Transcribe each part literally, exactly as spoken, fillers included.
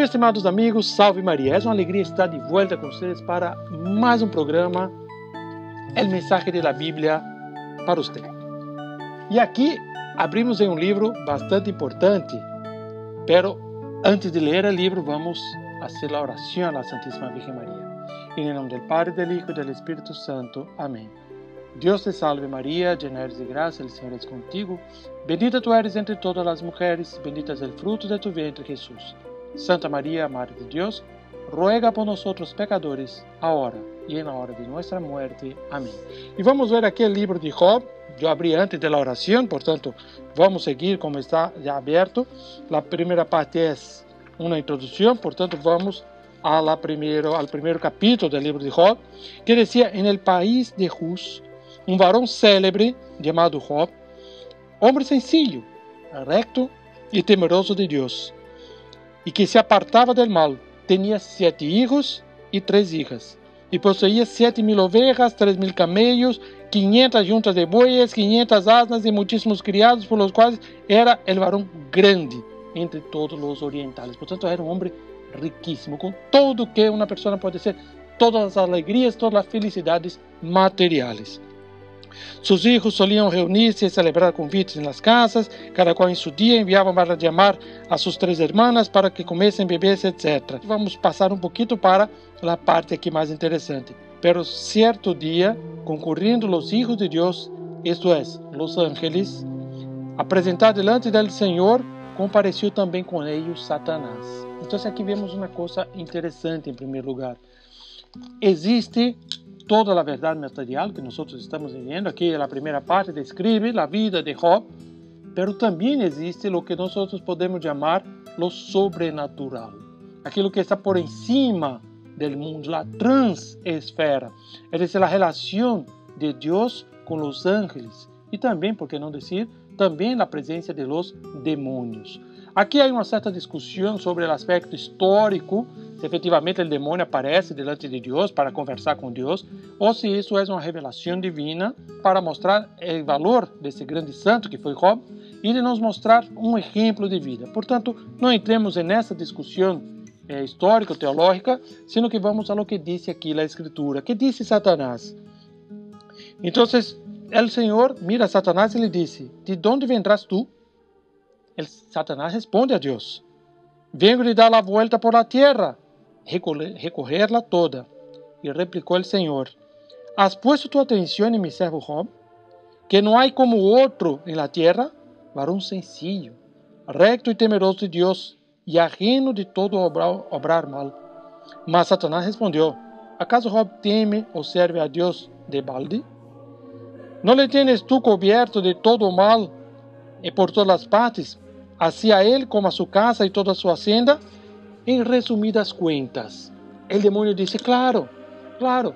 Meus estimados amigos, salve Maria. É uma alegria estar de volta com vocês para mais um programa, El Mensaje de la Bíblia para você. E aqui abrimos em um livro bastante importante, pero antes de ler o livro, vamos fazer a oração à Santíssima Virgem Maria. Em nome do Pai, do Hijo e do Espírito Santo. Amém. Dios te salve María, llena eres de gracia, el Señor es contigo. Bendita tú eres entre todas las mujeres, bendito es el fruto de tu vientre Jesús. Santa María, Madre de Dios, ruega por nosotros pecadores, ahora y en la hora de nuestra muerte. Amén. Y vamos a ver aquí el libro de Job. Yo abrí antes de la oración, por tanto, vamos a seguir como está ya abierto. La primera parte es una introducción, por tanto, vamos a la primero, al primer capítulo del libro de Job, que decía, en el país de Hus, un varón célebre llamado Job, hombre sencillo, recto y temeroso de Dios, y que se apartaba del mal, tenía siete hijos y tres hijas, y poseía siete mil ovejas, tres mil camellos, quinientas yuntas de bueyes, quinientas asnas y muchísimos criados, por los cuales era el varón grande entre todos los orientales. Por tanto, era un hombre riquísimo, con todo lo que una persona puede ser, todas las alegrías, todas las felicidades materiales. Sus hijos solían reunirse y celebrar convites en las casas, cada cual en su día enviaba para llamar a sus tres hermanas para que comesen, bebiesen, etcétera. Vamos a pasar un poquito para la parte aquí más interesante. Pero cierto día, concurriendo los hijos de Dios, esto es, los ángeles, a presentar delante del Señor, compareció también con ellos Satanás. Entonces aquí vemos una cosa interesante en primer lugar. Existe toda la verdad material que nosotros estamos leyendo. Aquí en la primera parte describe la vida de Job, pero también existe lo que nosotros podemos llamar lo sobrenatural, aquello que está por encima del mundo, la transesfera, es decir, la relación de Dios con los ángeles y también, por qué no decir, también la presencia de los demonios. Aquí hay una cierta discusión sobre el aspecto histórico, si efectivamente el demonio aparece delante de Dios para conversar con Dios, o si eso es una revelación divina para mostrar el valor de ese grande santo que fue Job y de nos mostrar un ejemplo de vida. Por tanto, no entremos en esa discusión eh, histórica, teológica, sino que vamos a lo que dice aquí la Escritura. ¿Qué dice Satanás? Entonces, el Señor mira a Satanás y le dice, ¿de dónde vendrás tú? El Satanás responde a Dios, vengo de dar la vuelta por la tierra, recorrerla toda. Y replicó el Señor, ¿has puesto tu atención en mi siervo Job? Que no hay como otro en la tierra, varón sencillo, recto y temeroso de Dios, y ajeno de todo obrar, obrar mal. Mas Satanás respondió, ¿acaso Job teme o serve a Dios de balde? ¿No le tienes tú cubierto de todo mal y por todas las partes, así a él como a su casa y toda su hacienda? En resumidas cuentas, el demonio dice, claro, claro,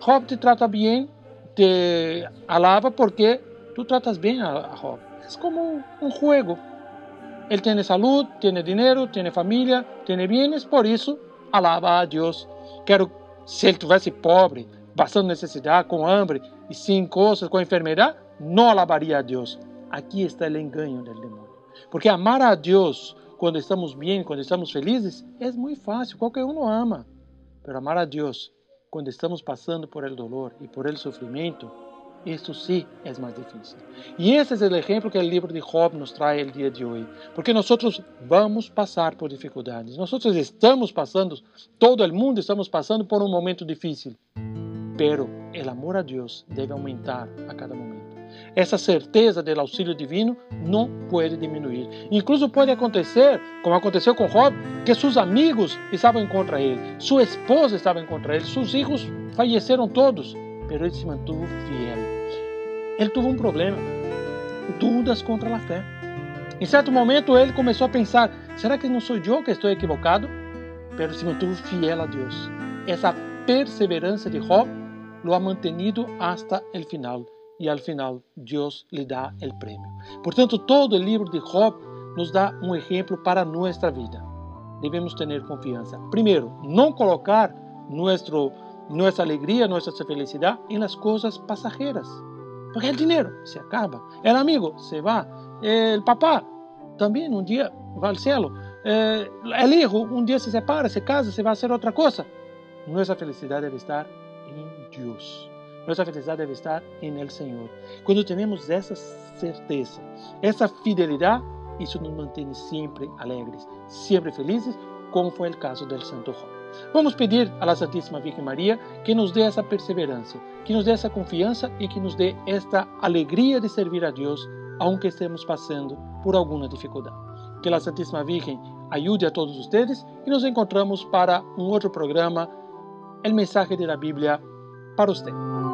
Job te trata bien, te alaba porque tú tratas bien a Job. Es como un juego. Él tiene salud, tiene dinero, tiene familia, tiene bienes, por eso alaba a Dios. Pero si él estuviese pobre, pasando necesidad, con hambre y sin cosas, con enfermedad, no alabaría a Dios. Aquí está el engaño del demonio. Porque amar a Dios cuando estamos bien, cuando estamos felices, es muy fácil, cualquier uno ama. Pero amar a Dios cuando estamos pasando por el dolor y por el sufrimiento, esto sí es más difícil. Y ese es el ejemplo que el libro de Job nos trae el día de hoy. Porque nosotros vamos a pasar por dificultades. Nosotros estamos pasando, todo el mundo estamos pasando por un momento difícil. Pero el amor a Dios debe aumentar a cada momento. Essa certeza do auxílio divino não pode diminuir. Incluso pode acontecer, como aconteceu com Job, que seus amigos estavam contra ele, sua esposa estava contra ele, seus filhos faleceram todos, mas ele se mantuvo fiel. Ele teve um problema, dúvidas contra a fé. Em certo momento ele começou a pensar, será que não sou eu que estou equivocado? Mas se mantuvo fiel a Deus. Essa perseverança de Job lo ha mantenido hasta el final. Y al final Dios le da el premio. Por tanto, todo el libro de Job nos da un ejemplo para nuestra vida. Debemos tener confianza. Primero, no colocar nuestro, nuestra alegría, nuestra felicidad en las cosas pasajeras. Porque el dinero se acaba, el amigo se va, el papá también un día va al cielo. eh, el hijo un día se separa, se casa, se va a hacer otra cosa. Nuestra felicidad debe estar en Dios. Nuestra felicidad debe estar en el Señor. Cuando tenemos esa certeza, esa fidelidad, eso nos mantiene siempre alegres, siempre felices, como fue el caso del Santo Job. Vamos a pedir a la Santísima Virgen María que nos dé esa perseverancia, que nos dé esa confianza y que nos dé esta alegría de servir a Dios, aunque estemos pasando por alguna dificultad. Que la Santísima Virgen ayude a todos ustedes y nos encontramos para un otro programa, El mensaje de la Biblia para usted.